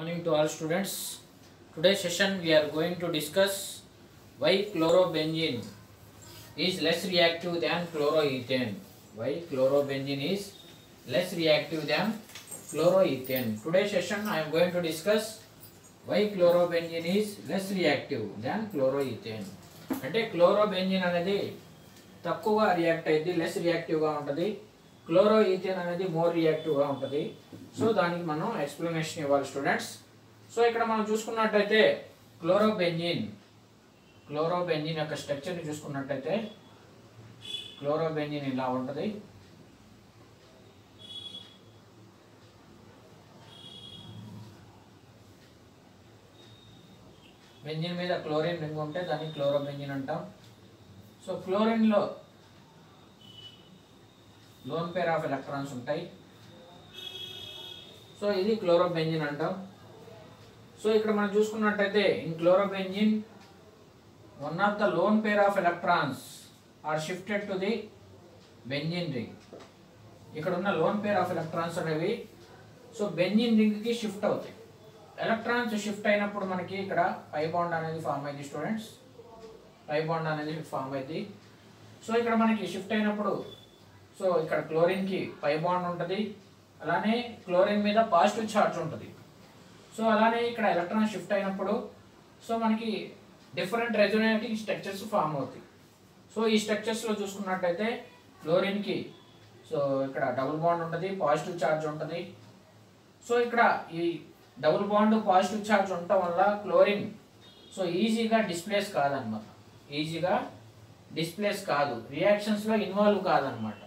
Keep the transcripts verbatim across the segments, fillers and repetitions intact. Morning to all students. Today's session we are going to discuss why chlorobenzene is less reactive than chloroethane. Why chlorobenzene is less reactive than chloroethane. Today's session I am going to discuss why chlorobenzene is less reactive than chloroethane. అంటే chlorobenzene అనేది తక్కువగా react అయ్యింది, less రియాక్టివ్గా ఉంటుంది. Chloroethane అనేది more రియాక్టివ్గా ఉంటుంది. So దానికి మనం ఎక్స్ప్లెనేషన్ ఇవ్వాలి స్టూడెంట్స్. సో ఇక్కడ మనం చూసుకున్నట్టయితే క్లోరోబెంజీన్ క్లోరోబెంజీన్ యొక్క స్ట్రక్చర్ని చూసుకున్నట్టయితే క్లోరోబెంజీన్ ఇలా ఉంటుంది. బెంజిన్ మీద క్లోరిన్ రింగ్ ఉంటే దాన్ని క్లోరోబెంజిన్ అంటాం. సో క్లోరిన్లో లోన్ పేర్ ఆఫ్ ఎలక్ట్రాన్స్ ఉంటాయి. సో ఇది క్లోరోబెంజిన్ అంటాం. సో ఇక్కడ మనం చూసుకున్నట్టయితే in chlorobenzene one of the lone pair of electrons are shifted to the benzene ring. ఇక్కడ ఉన్న లోన్ పేర్ ఆఫ్ ఎలక్ట్రాన్స్ అనేవి సో బెంజిన్ రింగ్కి షిఫ్ట్ అవుతాయి. ఎలక్ట్రాన్స్ షిఫ్ట్ అయినప్పుడు మనకి ఇక్కడ పై బాండ్ అనేది ఫామ్ అయింది స్టూడెంట్స్. పై బాండ్ అనేది ఫామ్ అయింది. సో ఇక్కడ మనకి షిఫ్ట్ అయినప్పుడు సో ఇక్కడ క్లోరిన్కి పై బాండ్ ఉంటుంది, అలానే క్లోరిన్ మీద పాజిటివ్ ఛార్జ్ ఉంటుంది. సో అలానే ఇక్కడ ఎలక్ట్రాన్ షిఫ్ట్ అయినప్పుడు సో మనకి డిఫరెంట్ రెజోనేటింగ్ స్ట్రక్చర్స్ ఫామ్ అవుతాయి. సో ఈ స్ట్రక్చర్స్లో చూసుకున్నట్టయితే క్లోరిన్కి సో ఇక్కడ డబుల్ బాండ్ ఉంటుంది, పాజిటివ్ ఛార్జ్ ఉంటుంది. సో ఇక్కడ ఈ డబుల్ బాండ్ పాజిటివ్ ఛార్జ్ ఉండటం వల్ల క్లోరిన్ సో ఈజీగా డిస్ప్లేస్ కాదనమాట, ఈజీగా డిస్ప్లేస్ కాదు, రియాక్షన్స్లో ఇన్వాల్వ్ కాదనమాట.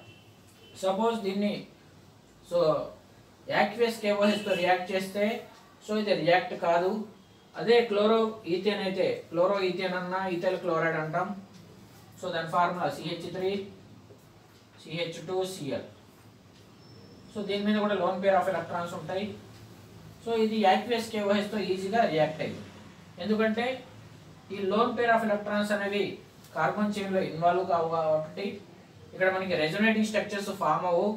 సపోజ్ దీన్ని సో యాక్వియస్ కే ఓ హెచ్తో రియాక్ట్ చేస్తే సో ఇది రియాక్ట్ కాదు. అదే క్లోరో ఈథేన్ అయితే క్లోరో ఈథేన్ అన్న ఈథైల్ క్లోరైడ్ అంటాం. సో దాని formula C H three C H two C L. So దీని మీద కూడా లోన్ పేర్ ఆఫ్ ఎలక్ట్రాన్స్ ఉంటాయి. సో ఇది యాక్వియస్ కే ఓ హెచ్తో ఈజీగా రియాక్ట్ అయ్యింది, ఎందుకంటే ఈ లోన్ పేర్ ఆఫ్ ఎలక్ట్రాన్స్ అనేవి కార్బన్ చైన్లో ఇన్వాల్వ్ కావు కాబట్టి ఇక్కడ మనకి రెజోనేటింగ్ స్ట్రక్చర్స్ ఫామ్ అవ్వు.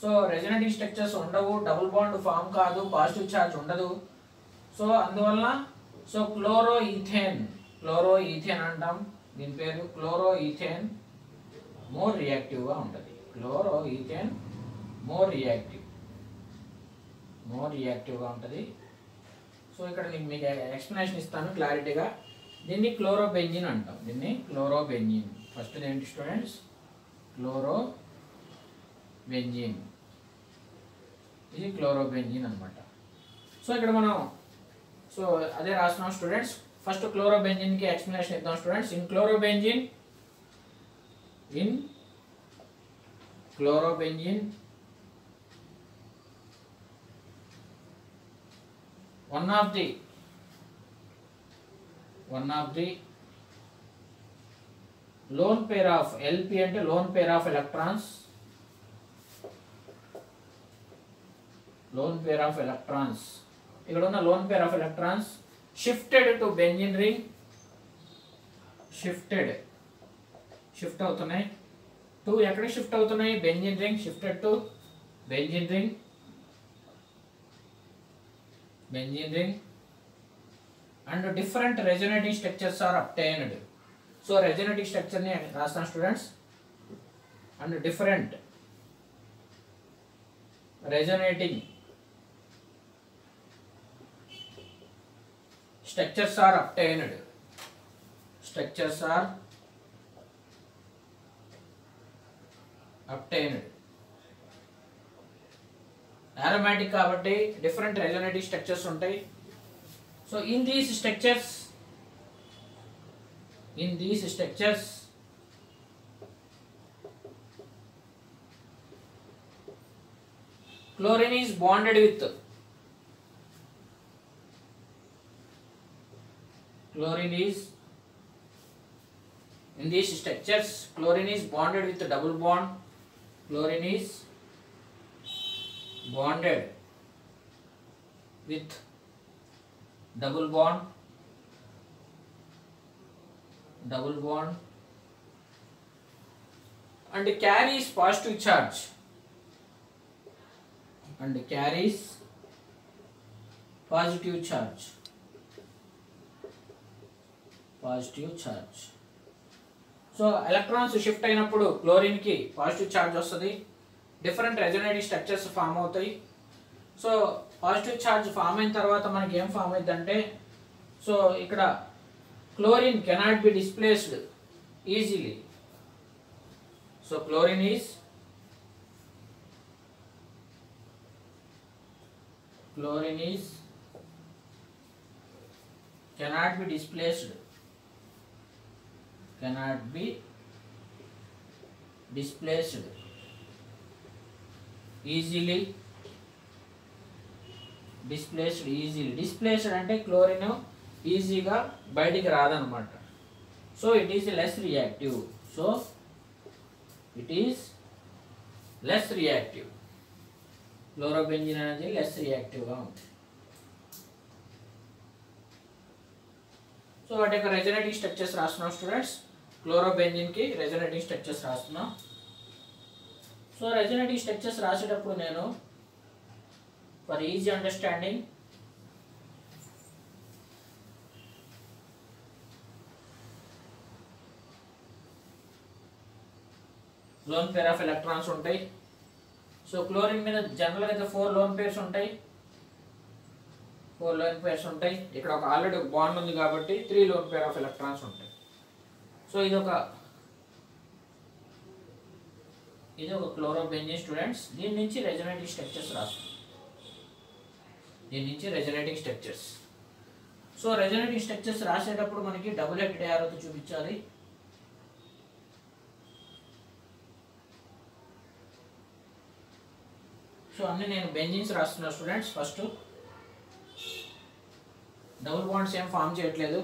సో రెజోనేటింగ్ స్ట్రక్చర్స్ ఉండవు, డబుల్ బాండ్ ఫామ్ కాదు, పాజిటివ్ ఛార్జ్ ఉండదు. సో అందువల్ల so chloroethane chloroethane అంటాం, దీని పేరు క్లోరో ఈథేన్ మోర్ రియాక్టివ్గా ఉంటుంది. Chloroethane more reactive more రియాక్టివ్గా ఉంటుంది. సో ఇక్కడ నేను మీకు ఎక్స్ప్లెనేషన్ ఇస్తాను క్లారిటీగా. దీన్ని క్లోరోబెంజిన్ అంటాం, దీన్ని క్లోరోబెంజిన్. ఫస్ట్ ఏంటి స్టూడెంట్స్, క్లోరోబెంజిన్, ఇది క్లోరోబెంజిన్ అనమాట. సో ఇక్కడ మనం సో అదే రాస్తున్నాం స్టూడెంట్స్. ఫస్ట్ క్లోరోబెంజిన్కి ఎక్స్ప్లెనేషన్ ఇద్దాం students. In chlorobenzene in chlorobenzene one of the one of the lone pair of L P ante lone pair of electrons lone pair of electrons ikkada unna lone pair of electrons shifted to benzene ring, shifted shift avutunayi to ekkada shift avutunayi benzene ring, shifted to benzene ring benzene ring and different resonating structures are obtained. So resonating structure ni rasna students, and different resonating structures are obtained structures are obtained. Aromatic కాబట్టి different resonative structures ఉంటాయి. So in these structures in these structures chlorine is bonded with Chlorine is in these structures. Chlorine is bonded with a double bond. Chlorine is bonded with double bond, and carries positive charge. positive charge, positive charge. So electrons shift అయినప్పుడు chlorine కి positive charge వస్తుంది, different resonating structures form అవుతాయి. So positive charge form అయిన తర్వాత మనకి ఏం form అవుతుందంటే, so ఇక్కడ chlorine cannot be displaced easily. So chlorine is chlorine is cannot be displaced cannot be displaced easily displaced easily displaced అంటే chlorine ఈజీగా బయటికి రాదనమాట. So it is less reactive, so it is less reactive. Chlorobenzene అనేది less రియాక్టివ్గా ఉంటుంది. So వాటి యొక్క resonating structures రాస్తున్నాం స్టూడెంట్స్, క్లోరోబెంజీన్కి రెజోనేటింగ్ స్ట్రక్చర్స్ రాస్తున్నాం. సో రెజోనేటింగ్ స్ట్రక్చర్స్ రాసేటప్పుడు నేను for easy understanding lone pair of electrons untayi. So chlorine meeda general ga the four lone pairs untayi, four lone pairs untayi. ikkada oka already oka bond undi kabatti three lone pair of electrons untayi. So idu oka idu oka chlorobenzene students. deen nunchi resonating structures rastu దీని నుంచి resonating structures. So resonating structures రాసేటప్పుడు మనకి double head యారోతో చూపించాలి. So అన్ని నేను benzenes రాస్తున్నా students. First double bonds ఏం form చేయట్లేదు.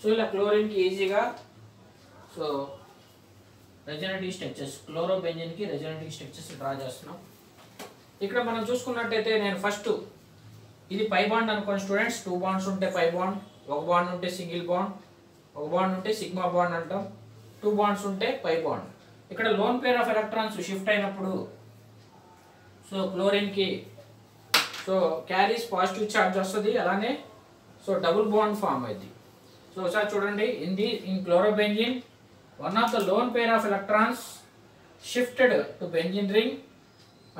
సో ఇలా క్లోరిన్కి ఈజీగా సో రెజోనేటింగ్ స్ట్రక్చర్స్, క్లోరోబెంజీన్కి రెజోనేటింగ్ స్ట్రక్చర్స్ డ్రా చేస్తున్నాం. ఇక్కడ మనం చూసుకున్నట్టయితే నేను ఫస్ట్ ఇది పై బాండ్ అనుకోండి స్టూడెంట్స్. టూ బాండ్స్ ఉంటే పై బాండ్, ఒక బాండ్ ఉంటే సింగిల్ బాండ్, ఒక బాండ్ ఉంటే సిగ్మా బాండ్ అంటాం, టూ బాండ్స్ ఉంటే పై బాండ్. ఇక్కడ lone pair of electrons shift అయినప్పుడు సో క్లోరిన్కి సో క్యారీస్ పాజిటివ్ ఛార్జ్ వస్తుంది, అలానే సో డబుల్ బాండ్ ఫామ్ అవుతుంది. సో ఒకసారి చూడండి, in the in chlorobenzene one of the lone pair of electrons shifted to benzene ring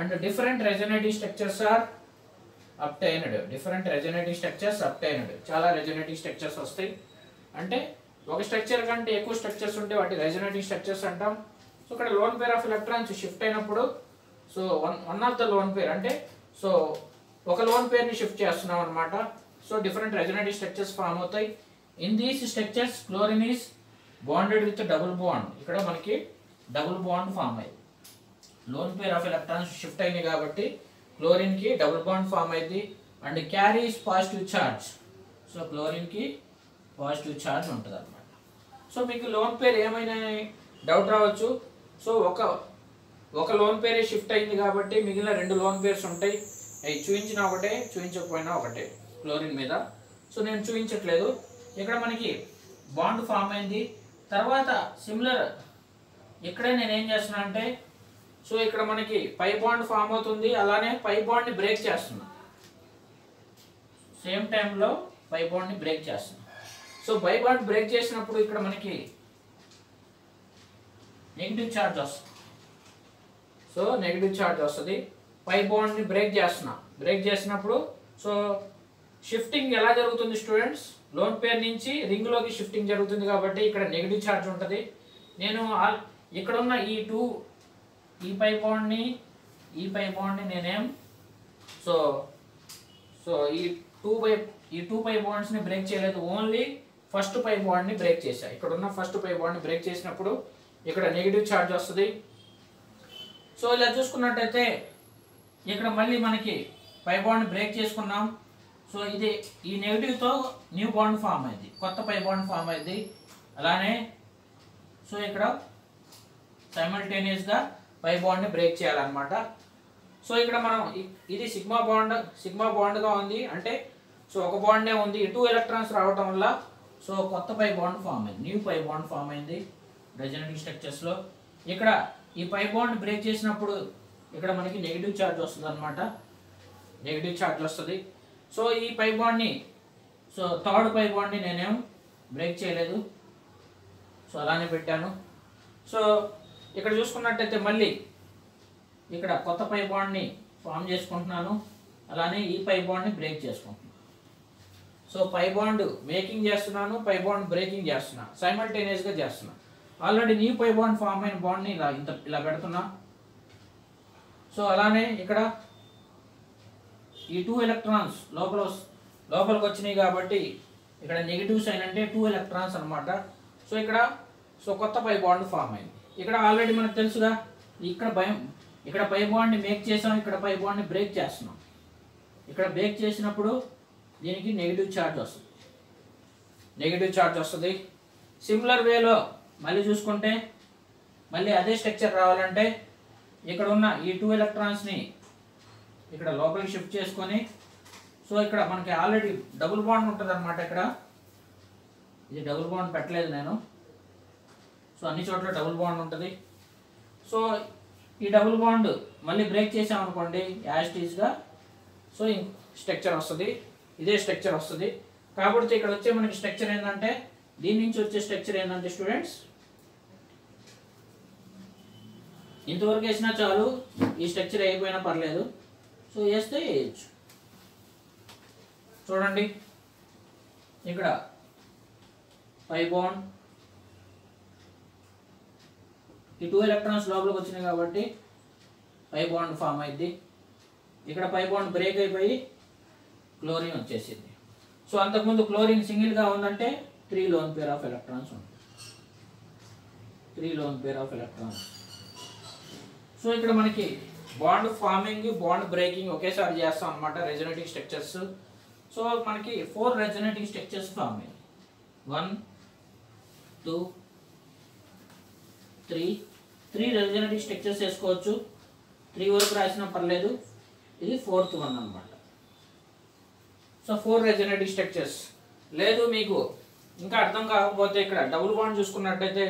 and different resonative structures are obtained. Different resonative structures obtained, చాలా resonative structures వస్తాయి. అంటే ఒక structure కంటే ఎక్కువ structures ఉంటే వాటి రెజోనేటివ్ స్ట్రక్చర్స్ అంటాం. So ఇక్కడ lone pair of electrons shift అయినప్పుడు so one one of the lone pair అంటే సో ఒక లోన్ పేర్ని షిఫ్ట్ చేస్తున్నాం అనమాట. So different resonative structures form అవుతాయి. In these structures, chlorine is bonded with a double bond. ఇక్కడ మనకి డబుల్ బాండ్ ఫామ్ అయింది. Lone pair of electrons shift అయింది కాబట్టి క్లోరిన్కి డబుల్ బాండ్ ఫామ్ అయింది and carries positive charge. So క్లోరిన్కి positive charge ఉంటుంది అనమాట. సో మీకు లోన్ పేర్ ఏమైనా డౌట్ రావచ్చు. సో ఒక ఒక లోన్ పేరే షిఫ్ట్ అయింది కాబట్టి మిగిలిన రెండు లోన్ పేర్స్ ఉంటాయి. అవి చూపించిన ఒకటే, చూపించకపోయినా ఒకటే క్లోరిన్ మీద. సో నేను చూపించట్లేదు. ఇక్కడ మనకి బాండ్ ఫామ్ అయింది. తర్వాత సిమిలర్ ఇక్కడ నేను ఏం చేస్తున్నా అంటే సో ఇక్కడ మనకి పై బాండ్ ఫామ్ అవుతుంది, అలానే పై బాండ్ని బ్రేక్ చేస్తున్నా, సేమ్ టైంలో పై బాండ్ని బ్రేక్ చేస్తున్నా. సో పై బాండ్ బ్రేక్ చేసినప్పుడు ఇక్కడ మనకి నెగిటివ్ ఛార్జ్ వస్తుంది. సో నెగిటివ్ ఛార్జ్ వస్తుంది, పై బాండ్ని బ్రేక్ చేస్తున్నా. బ్రేక్ చేసినప్పుడు సో షిఫ్టింగ్ ఎలా జరుగుతుంది స్టూడెంట్స్, లోన్ పేర్ నుంచి రింగ్లోకి షిఫ్టింగ్ జరుగుతుంది కాబట్టి ఇక్కడ నెగిటివ్ ఛార్జ్ ఉంటుంది. నేను ఇక్కడ ఉన్న ఈ టూ ఈ పై బాండ్ని ఈ పై బాండ్ని నేనేం సో సో ఈ టూ పై ఈ టూ పై బాండ్స్ని బ్రేక్ చేయలేదు, ఓన్లీ ఫస్ట్ పై బాండ్ని బ్రేక్ చేశాను. ఇక్కడ ఉన్న ఫస్ట్ పై బాండ్ని బ్రేక్ చేసినప్పుడు ఇక్కడ నెగిటివ్ ఛార్జ్ వస్తుంది. సో ఇలా చూసుకున్నట్టయితే ఇక్కడ మళ్ళీ మనకి పై బాండ్ని బ్రేక్ చేసుకున్నాం. సో ఇది ఈ నెగిటివ్తో న్యూ బాండ్ ఫామ్ అయింది, కొత్త పై బాండ్ ఫామ్ అయింది. అలానే సో ఇక్కడ సైమల్టేనియస్ గా పై బాండ్ ని బ్రేక్ చేయాలన్నమాట. సో ఇక్కడ మనం ఇది సిగ్మా బాండ్ సిగ్మా బాండ్ గా ఉంది అంటే సో ఒక బాండ్ ఏ ఉంది టూ ఎలక్ట్రాన్స్ రావడం వల్ల సో కొత్త పై బాండ్ ఫామ్ అయింది, న్యూ పై బాండ్ ఫామ్ అయింది రెసొనెంట్ స్ట్రక్చర్స్ లో. ఇక్కడ ఈ పై బాండ్ బ్రేక్ చేసినప్పుడు ఇక్కడ మనకి నెగటివ్ ఛార్జ్ వస్తుంది అన్నమాట, నెగటివ్ ఛార్జ్ వస్తుంది. సో ఈ పై బాండ్ ని సో థర్డ్ పై బాండ్ ని నేనేం బ్రేక్ చేయలేదు, సో అలానే పెట్టాను. సో ఇక్కడ చూసుకున్నట్టయితే మళ్ళీ ఇక్కడ కొత్త పై బాండ్ ని ఫామ్ చేసుకుంటున్నాను, అలానే ఈ పై బాండ్ ని బ్రేక్ చేసుకుంటున్నాను. సో పై బాండ్ మేకింగ్ చేస్తున్నాను, పై బాండ్ బ్రేకింగ్ చేస్తున్నాను, సైమల్టేనియస్ గా చేస్తున్నాను. Already new pi bond form అయిన బాండ్ని ఇలా ఇంత ఇలా పెడుతున్నా. సో అలానే ఇక్కడ ఈ టూ ఎలక్ట్రాన్స్ లోపల లోపలికి వచ్చినాయి కాబట్టి ఇక్కడ నెగిటివ్ సైన్ అంటే టూ ఎలక్ట్రాన్స్ అనమాట. సో ఇక్కడ సో కొత్త పై బాండ్ ఫామ్ అయింది. ఇక్కడ ఆల్రెడీ మనకు తెలుసుగా ఇక్కడ భయం ఇక్కడ పై బాండ్ని మేక్ చేసాం, ఇక్కడ పై బాండ్ని బ్రేక్ చేస్తున్నాం. ఇక్కడ బ్రేక్ చేసినప్పుడు దీనికి నెగిటివ్ ఛార్జ్ వస్తుంది, నెగిటివ్ ఛార్జ్ వస్తుంది. సిమిలర్ వేలో మళ్ళీ చూసుకుంటే మళ్ళీ అదే స్ట్రక్చర్ రావాలంటే ఇక్కడ ఉన్న ఈ టూ ఎలక్ట్రాన్స్ని ఇక్కడ లోపలికి షిఫ్ట్ చేసుకొని సో ఇక్కడ మనకి ఆల్రెడీ డబుల్ బాండ్ ఉంటుంది అనమాట. ఇక్కడ ఇది డబుల్ బాండ్ పెట్టలేదు నేను, సో అన్ని చోట్ల డబుల్ బాండ్ ఉంటుంది. సో ఈ డబుల్ బాండ్ మళ్ళీ బ్రేక్ చేసామనుకోండి యాస్టీజ్గా సో స్ట్రక్చర్ వస్తుంది, ఇదే స్ట్రక్చర్ వస్తుంది. కాబట్టి ఇక్కడ వచ్చే మనకి స్ట్రక్చర్ ఏంటంటే దీని నుంచి వచ్చే స్ట్రక్చర్ ఏంటంటే స్టూడెంట్స్ ఇంతవరకు వేసినా చాలు, ఈ స్ట్రక్చర్ అయిపోయినా పర్లేదు, సో వేస్తే వేయచ్చు. చూడండి ఇక్కడ పై బాండ్ ఈ టూ ఎలక్ట్రాన్స్ లోపలికి వచ్చినాయి కాబట్టి పై బాండ్ ఫామ్ అయింది, ఇక్కడ పై బాండ్ బ్రేక్ అయిపోయి క్లోరిన్ వచ్చేసింది. సో అంతకుముందు క్లోరిన్ సింగిల్గా ఉందంటే three lone pair of electrons ఉంటుంది, three lone pair of electrons. So ఇక్కడ మనకి బాండ్ ఫార్మింగ్ బాండ్ బ్రేకింగ్ ఒకేసారి చేస్తాం అనమాట రెసొనేటింగ్ స్ట్రక్చర్స్. సో మనకి ఫోర్ రెసొనేటింగ్ స్ట్రక్చర్స్ ఫామ్ అయ్యాయి, one two three three resonating structures వేసుకోవచ్చు, త్రీ వరకు రాసినా పర్లేదు, ఇది ఫోర్త్ వన్ అనమాట. So four resonating structures. లేదు మీకు ఇంకా అర్థం కాకపోతే ఇక్కడ డబుల్ బాండ్ చూసుకున్నట్టయితే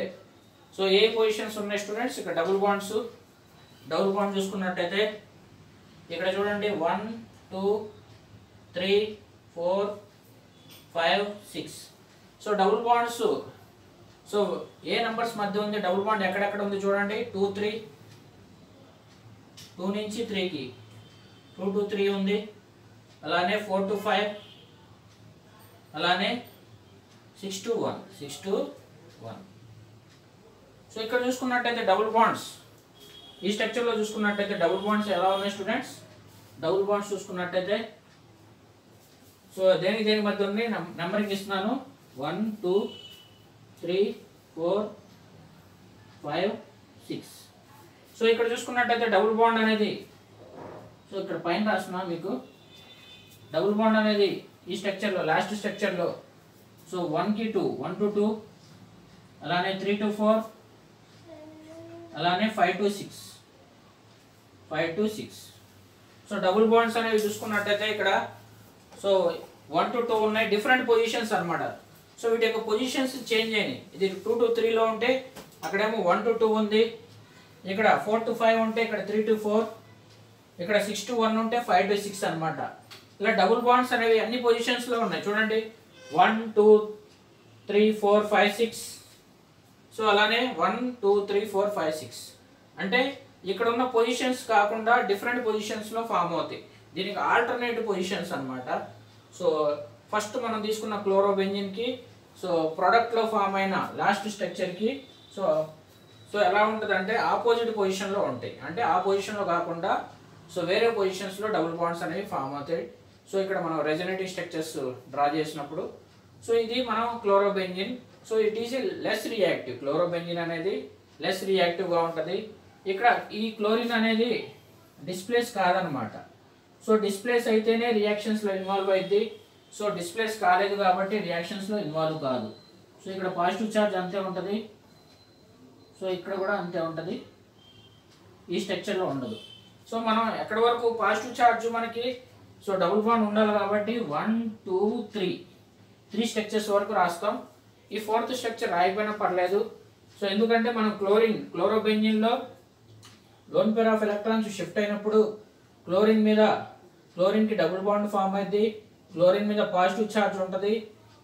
సో ఏ పొజిషన్స్ ఉన్నాయి స్టూడెంట్స్, ఇక్కడ డబుల్ బాండ్స్ డబుల్ బాండ్ చూసుకున్నట్టయితే ఇక్కడ చూడండి one two three four five six. So double bonds so ఏ నెంబర్స్ మధ్య ఉంది డబుల్ బాండ్, ఎక్కడెక్కడ ఉంది చూడండి, టూ త్రీ టూ నుంచి త్రీకి టూ టూ త్రీ ఉంది, అలానే ఫోర్ టు ఫైవ్, అలానే six to one six to one. So ఇక్కడ చూసుకున్నట్టయితే డబుల్ బాండ్స్ ఈ స్ట్రక్చర్లో చూసుకున్నట్టయితే డబుల్ బాండ్స్ ఎలా ఉన్నాయి స్టూడెంట్స్, డబుల్ బాండ్స్ చూసుకున్నట్టయితే సో దేనికి దేని మధ్య ఉంది నెంబరింగ్ ఇస్తున్నాను, one two three four five six. So ఇక్కడ చూసుకున్నట్టయితే డబుల్ బాండ్ అనేది సో ఇక్కడ పైన రాస్తున్నా మీకు, డబుల్ బాండ్ అనేది ఈ స్ట్రక్చర్లో లాస్ట్ స్ట్రక్చర్లో సో వన్కి టూ వన్ టు టూ, అలానే త్రీ టు ఫోర్, అలానే five to six five to six. So double bonds అనేవి చూసుకున్నట్టయితే ఇక్కడ సో వన్ టు టూ ఉన్నాయి, డిఫరెంట్ పొజిషన్స్ అనమాట. సో వీటి యొక్క పొజిషన్స్ చేంజ్ అయినాయి, ఇది టూ టు త్రీలో ఉంటే అక్కడేమో వన్ టు టూ ఉంది, ఇక్కడ ఫోర్ టు ఫైవ్ ఉంటే ఇక్కడ త్రీ టు ఫోర్, ఇక్కడ సిక్స్ టు వన్ ఉంటే ఫైవ్ టు సిక్స్ అనమాట. ఇలా డబుల్ బాండ్స్ అనేవి అన్ని పొజిషన్స్లో ఉన్నాయి చూడండి, one two three four five six. So అలానే one two three four five six అంటే ఇక్కడ ఉన్న పొజిషన్స్ కాకుండా డిఫరెంట్ పొజిషన్స్లో ఫామ్ అవుతాయి, దీనికి ఆల్టర్నేట్ పొజిషన్స్ అనమాట. సో ఫస్ట్ మనం తీసుకున్న క్లోరోబెంజిన్కి సో ప్రోడక్ట్లో ఫామ్ అయిన లాస్ట్ స్ట్రక్చర్కి సో సో ఎలా ఉంటుందంటే ఆపోజిట్ పొజిషన్లో ఉంటాయి, అంటే ఆ పొజిషన్లో కాకుండా సో వేరే పొజిషన్స్లో డబుల్ బాండ్స్ అనేవి ఫామ్ అవుతాయి. సో ఇక్కడ మనం రెసొనేటింగ్ స్ట్రక్చర్స్ డ్రా చేసినప్పుడు సో ఇది మనం chlorobenzene. So it is less reactive, chlorobenzene అనేది లెస్ రియాక్టివ్గా ఉంటుంది. ఇక్కడ ఈ క్లోరిన్ అనేది డిస్ప్లేస్ కాదనమాట, సో డిస్ప్లేస్ అయితేనే రియాక్షన్స్లో ఇన్వాల్వ్ అయింది, సో డిస్ప్లేస్ కాలేదు కాబట్టి రియాక్షన్స్లో ఇన్వాల్వ్ కాదు. సో సో ఇక్కడ పాజిటివ్ చార్జ్ అంతే ఉంటది సో ఇక్కడ కూడా అంతే ఉంటది ఈ స్ట్రక్చర్ లో ఉండదు సో మనం ఎక్కడ వరకు పాజిటివ్ చార్జ్ మనకి సో డబుల్ బాండ్ ఉండాలి కాబట్టి one two three three structures వరకు రాస్తాం ఈ ఫోర్త్ స్ట్రక్చర్ రాయకపోయినా పర్లేదు సో ఎందుకంటే మనం క్లోరిన్ క్లోరోబెంజీన్ లో lone pair of electrons shift అయినప్పుడు క్లోరిన్ మీద క్లోరిన్ కి డబుల్ బాండ్ ఫామ్ అయ్యింది క్లోరిన్ మీద పాజిటివ్ చార్జ్ ఉంటది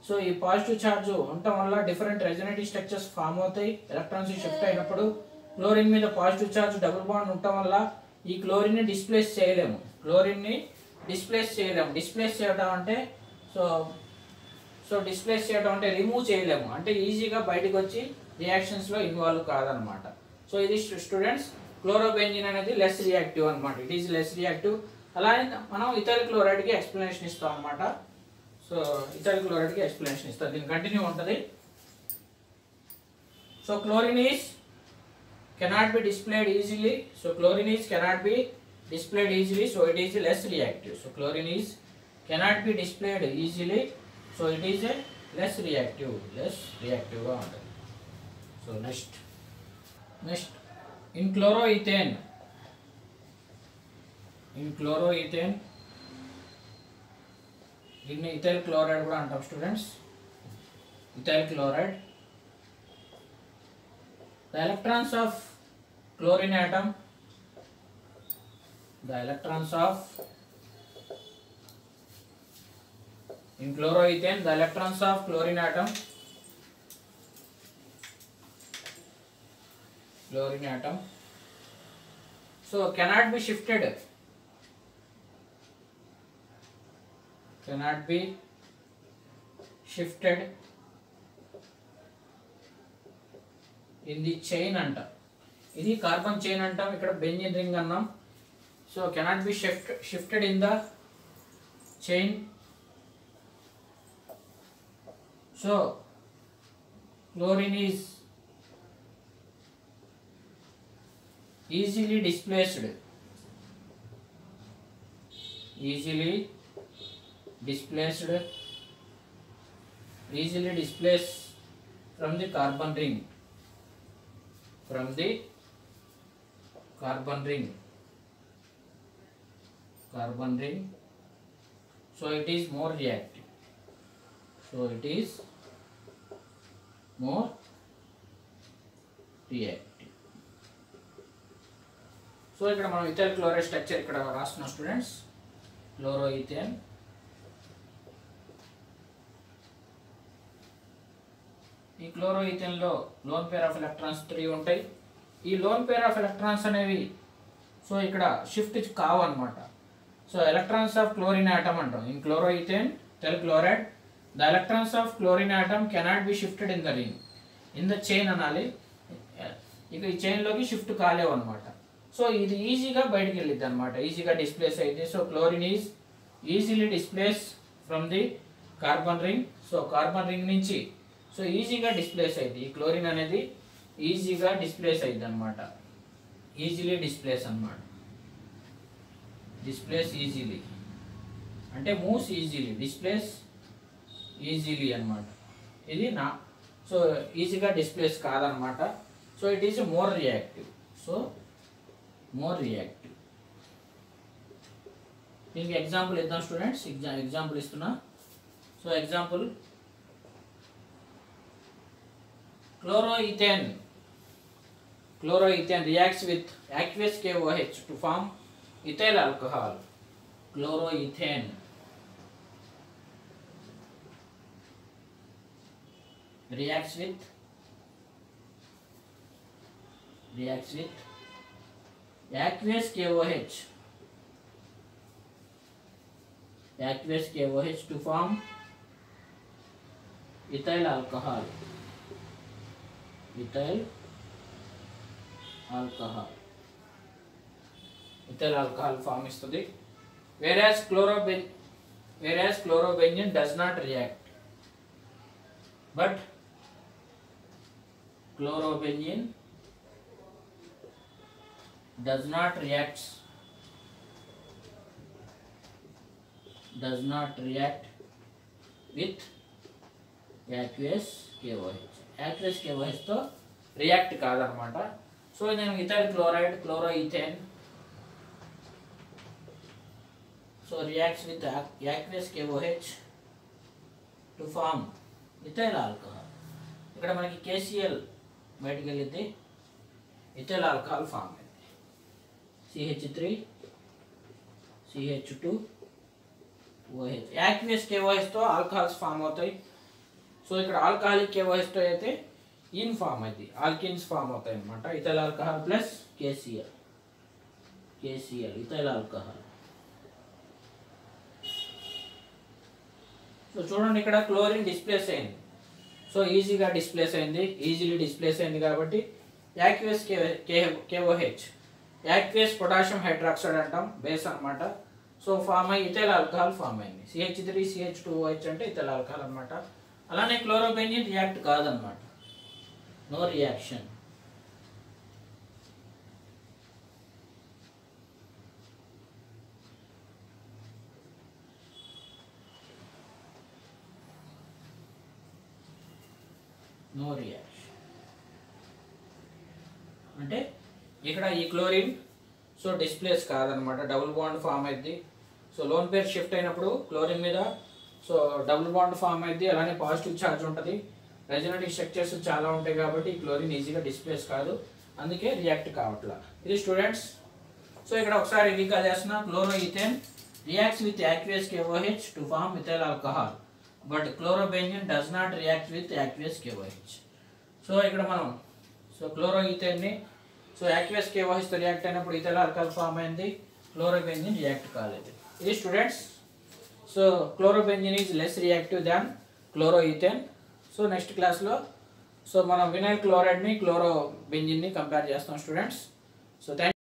సో ఈ పాజిటివ్ చార్జ్ ఉండటం వల్ల డిఫరెంట్ రెసొనేటింగ్ స్ట్రక్చర్స్ ఫామ్ అవుతాయి ఎలక్ట్రాన్స్ షిఫ్ట్ అయినప్పుడు క్లోరిన్ మీద పాజిటివ్ చార్జ్ డబుల్ బాండ్ ఉండటం వల్ల ఈ క్లోరిన్ ని డిస్ప్లేస్ చేయలేము క్లోరిన్ ని డిస్ప్లేస్ చేయలేము డిస్ప్లేస్ చేయడం అంటే సో సో డిస్ప్లేస్ చేయడం అంటే రిమూవ్ చేయలేము అంటే ఈజీగా బయటికి వచ్చి రియాక్షన్స్ లో ఇన్వాల్వ్ కాదనమాట సో ఇది స్టూడెంట్స్ క్లోరోబెంజీన్ అనేది లెస్ రియాక్టివ్ అనమాట ఇట్ ఈస్ లెస్ రియాక్టివ్ అలానే మనం ఇథైల్ క్లోరైడ్ కి ఎక్స్ప్లెనేషన్ ఇస్తాం అనమాట సో ఇథైల్ క్లోరైడ్ కి ఎక్స్ప్లెనేషన్ ఇస్తాం దీని కంటిన్యూ ఉంటుంది so chlorine is cannot be displayed easily so chlorine is cannot be displayed easily so it is less reactive so chlorine is cannot be displayed easily so it is a less reactive less reactive order so next next in chloroethane in chloroethane in ethyl chloride kuda antam students ethyl chloride the electrons of chlorine atom the electrons of in chloroethane the electrons of chlorine atom chlorine atom so cannot be shifted cannot be shifted in the chain antam idi carbon chain antam ikkada benzene ring annam so cannot be shift, shifted in the chain so chlorine is easily displaced easily displaced easily displaced from the carbon ring from the carbon ring carbon ring so it is more reactive so it is more reactive so ikkada manam ethyl chloride structure ikkada rasna students chloroethane ee chloroethane lo lone pair of electrons three untai ee lone pair of electrons anevi so ikkada shift kavu anamata so electrons of chlorine atom antam in chloroethane ethyl chloride the electrons of chlorine atom cannot be shifted in the ring in the chain anali iga ee chain loki shift kaalevu anamata so idi easy ga bayadiki ellidhi anamata easy ga displace ayindi so chlorine is easily displaced from the carbon ring so carbon ring nunchi so easy ga displace ayindi ee chlorine anedi easy ga displace ayindi anamata easily displace anamata displace easily అంటే moves easily displace easily అన్నమాట ఇది నా so ఈజీగా displace కాదన్నమాట so it is more reactive so more reactive దీనికి example ఇద్దాం students example ఇస్తున్నా so example chloroethane chloroethane reacts with aqueous K O H to form ethyl alcohol chloroethane reacts with reacts with aqueous K O H aqueous K O H to form ethyl alcohol ethyl alcohol ethyl alcohol form istadi whereas chloroben whereas chlorobenzene does not react but chlorobenzene does not reacts does not react with aqueous KOH aqueous KOH తో react కాదన్నమాట. So నేను ethyl chloride chloroethane so reacts with aqueous KOH to form ethyl alcohol. ఇక్కడ మనకి KCl బయటికి వెళ్ళింది, ethyl alcohol form అయింది. CH three CH two OH aqueous KOH తో alcohols form అవుతాయి. సో ఇక్కడ ఆల్కహాలిక్ కేఓహెచ్ తో అయితే ఇన్ ఫామ్ అవుతుంది, ఆల్కిన్స్ ఫామ్ అవుతాయి అన్నమాట. Ethyl alcohol plus KCl KCl ethyl alcohol. So చూడండి ఇక్కడ క్లోరిన్ డిస్ప్లేస్ అయింది, సో ఈజీగా డిస్ప్లేస్ అయింది, ఈజీలీ డిస్ప్లేస్ అయింది కాబట్టి aqueous KOH aqueous potassium hydroxide అంటాం, బేస్ అన్నమాట. సో ఫామ్ అయ్యి ఇథైల్ ఆల్కహాల్ ఫామ్ అయింది. CH three CH two OH అంటే ఇథైల్ ఆల్కహాల్ అన్నమాట. అలానే క్లోరోబెంజీన్ రియాక్ట్ కాదన్నమాట, నో రియాక్షన్. నో రియాక్షన్ అంటే ఇక్కడ ఈ క్లోరిన్ సో డిస్ప్లేస్ కాదనమాట, డబుల్ బాండ్ ఫామ్ అయింది. సో లోన్ పేర్ షిఫ్ట్ అయినప్పుడు క్లోరిన్ మీద సో డబుల్ బాండ్ ఫామ్ అయింది. అలానే పాజిటివ్ ఛార్జ్ ఉంటుంది, రెసొనెంట్ స్ట్రక్చర్స్ చాలా ఉంటాయి కాబట్టి క్లోరిన్ ఈజీగా డిస్ప్లేస్ కాదు, అందుకే రియాక్ట్ కావట్లా. ఇది స్టూడెంట్స్, సో ఇక్కడ ఒకసారి రీకాల్ చేస్తున్నా. Chloroethane reacts with aqueous KOH to form ethyl alcohol, but chlorobenzene does not react with aqueous KOH. So ఇక్కడ మనం సో క్లోరోఈథేన్ని సో యాక్వియస్ కేఓహెచ్తో రియాక్ట్ అయినప్పుడు ఇథైల్ ఆల్కహాల్ ఫామ్ అయింది, క్లోరోబెంజీన్ రియాక్ట్ కాలేదు. ఇది students, so chlorobenzene is less reactive than chloroethane. So next క్లాస్లో so మనం వినైల్ క్లోరైడ్ని క్లోరోబెంజీన్ని కంపేర్ చేస్తాం స్టూడెంట్స్. So thank